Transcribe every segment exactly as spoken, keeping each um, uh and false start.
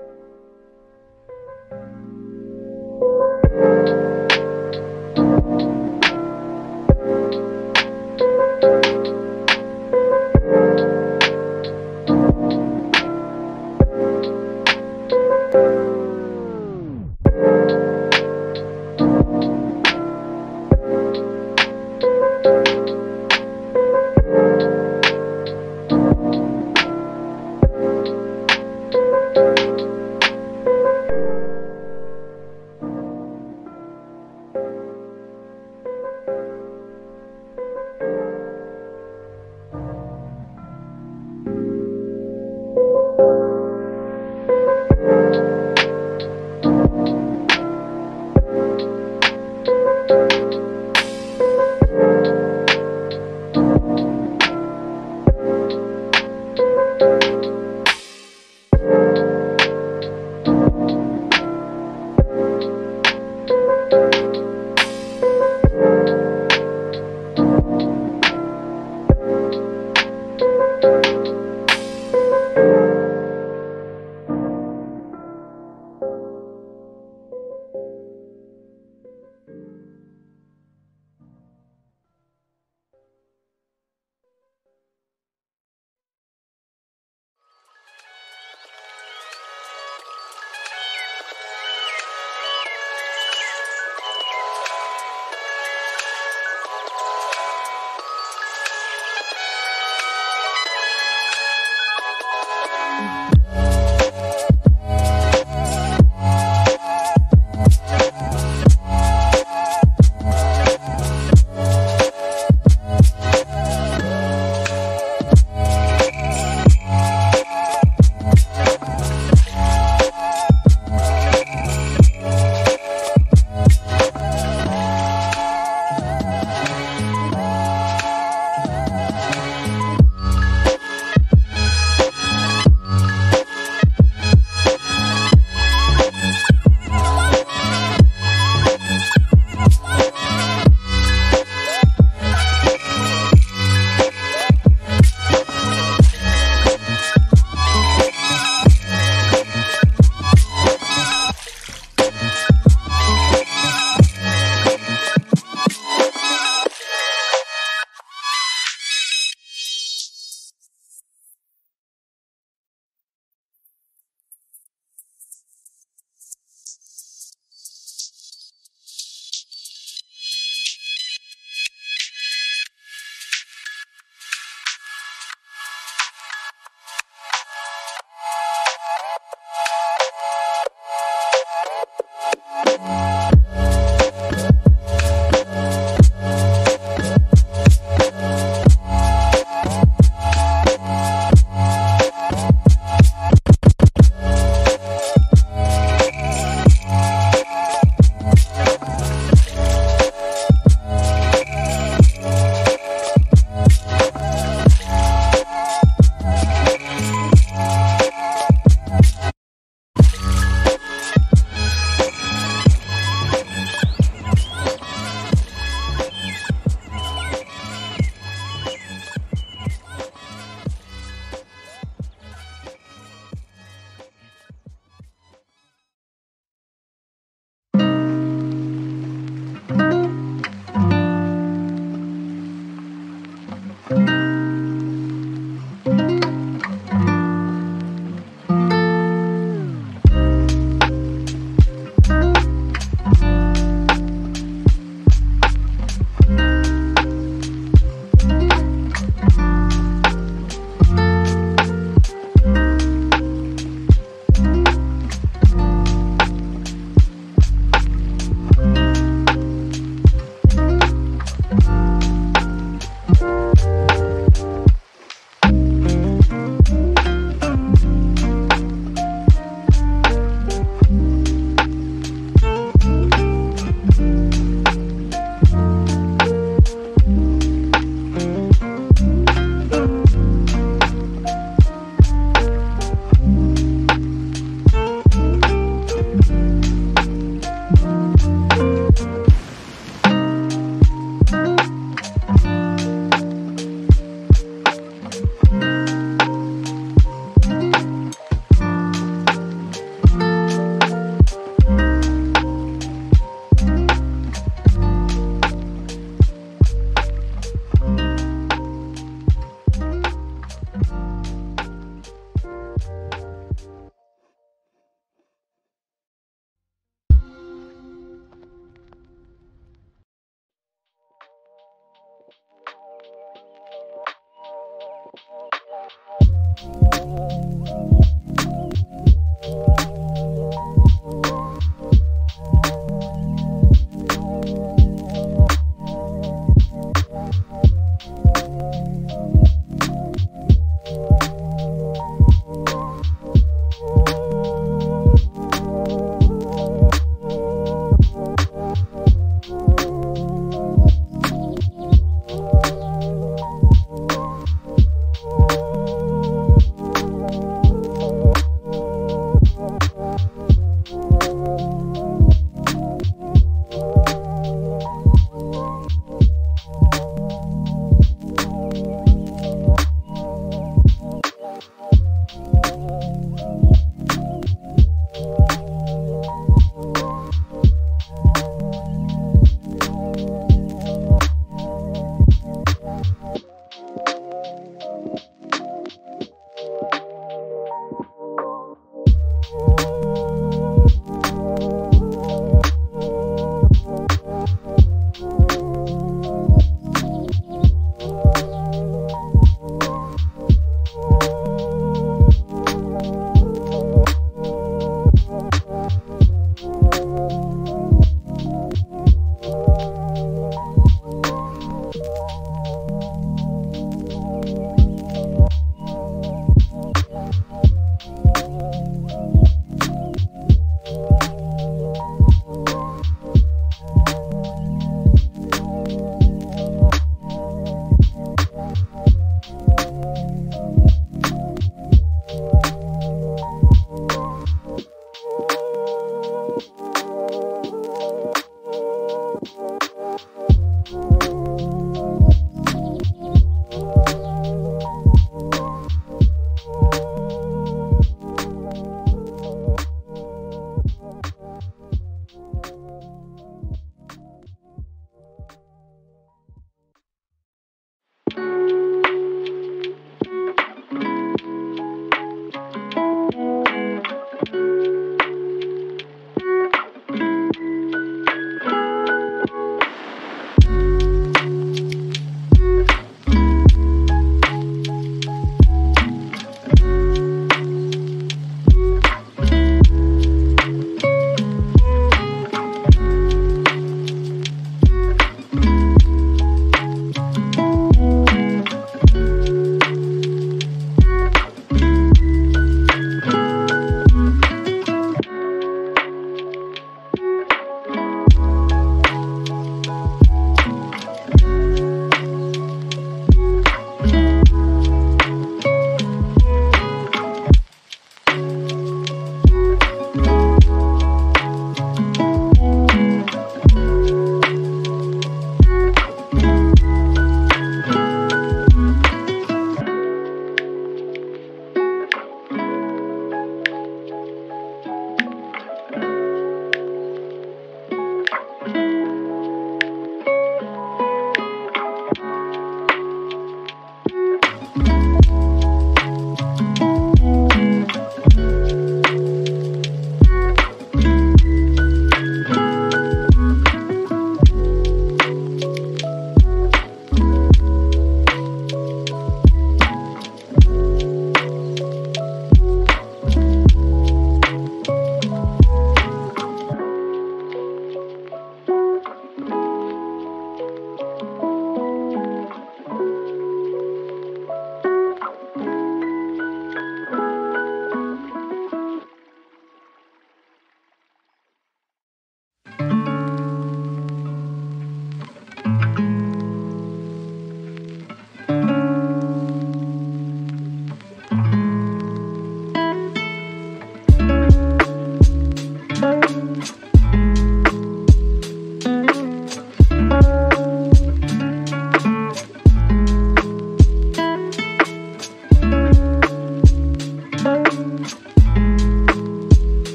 You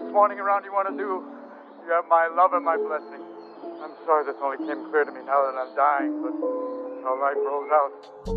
was swanning around you want to do. You have my love and my blessing. I'm sorry this only came clear to me now that I'm dying, but how life rolls out.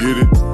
get it.